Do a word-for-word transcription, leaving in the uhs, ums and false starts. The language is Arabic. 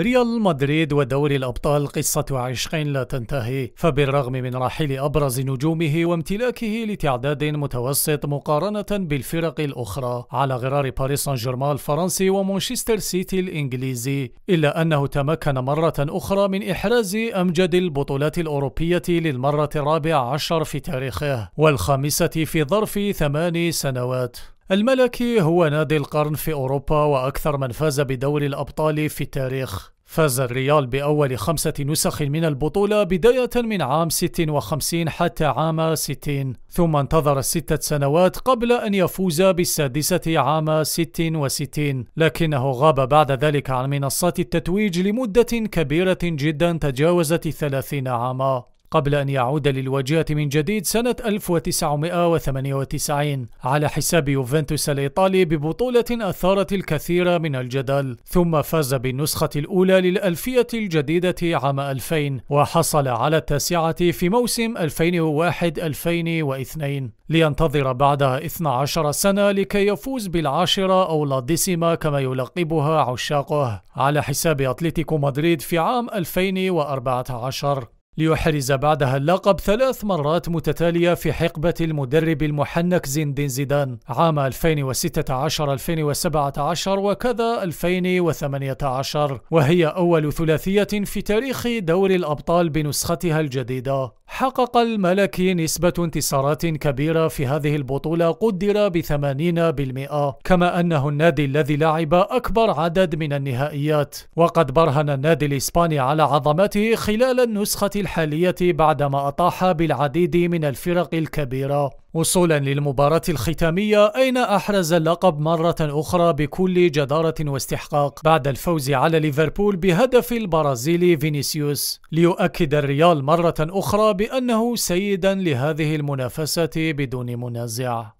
ريال مدريد ودوري الأبطال قصة عشقين لا تنتهي، فبالرغم من رحيل أبرز نجومه وامتلاكه لتعداد متوسط مقارنة بالفرق الأخرى على غرار باريس سان جيرمان الفرنسي ومانشستر سيتي الإنجليزي، إلا أنه تمكن مرة أخرى من إحراز أمجد البطولات الأوروبية للمرة الرابعة عشر في تاريخه والخامسة في ظرف ثماني سنوات. الملكي هو نادي القرن في أوروبا وأكثر من فاز بدوري الأبطال في التاريخ. فاز الريال بأول خمسة نسخ من البطولة بداية من عام ستة وخمسين حتى عام ستين، ثم انتظر ستة سنوات قبل أن يفوز بالسادسة عام ستة وستين، لكنه غاب بعد ذلك عن منصات التتويج لمدة كبيرة جدا تجاوزت الثلاثين عاما، قبل أن يعود للواجهة من جديد سنة ألف وتسعمئة وثمانية وتسعين على حساب يوفنتوس الإيطالي ببطولة أثارت الكثير من الجدل، ثم فاز بالنسخة الأولى للألفية الجديدة عام ألفين وحصل على التاسعة في موسم ألفين وواحد ألفين واثنين، لينتظر بعدها اثنتا عشرة سنة لكي يفوز بالعاشرة أو لا ديسيما كما يلقبها عشاقه على حساب أتلتيكو مدريد في عام ألفين وأربعة عشر، ليحرز بعدها اللقب ثلاث مرات متتالية في حقبة المدرب المحنك زين الدين زيدان عام ألفين وستة عشر ألفين وسبعة عشر وكذا ألفين وثمانية عشر، وهي أول ثلاثية في تاريخ دوري الأبطال بنسختها الجديدة. حقق الملكي نسبة انتصارات كبيرة في هذه البطولة قدر بثمانين بالمئة، كما أنه النادي الذي لعب أكبر عدد من النهائيات، وقد برهن النادي الإسباني على عظمته خلال النسخة الحالية بعدما أطاح بالعديد من الفرق الكبيرة وصولا للمباراة الختامية أين أحرز اللقب مرة أخرى بكل جدارة واستحقاق بعد الفوز على ليفربول بهدف البرازيلي فينيسيوس، ليؤكد الريال مرة أخرى بأنه سيدا لهذه المنافسة بدون منازع.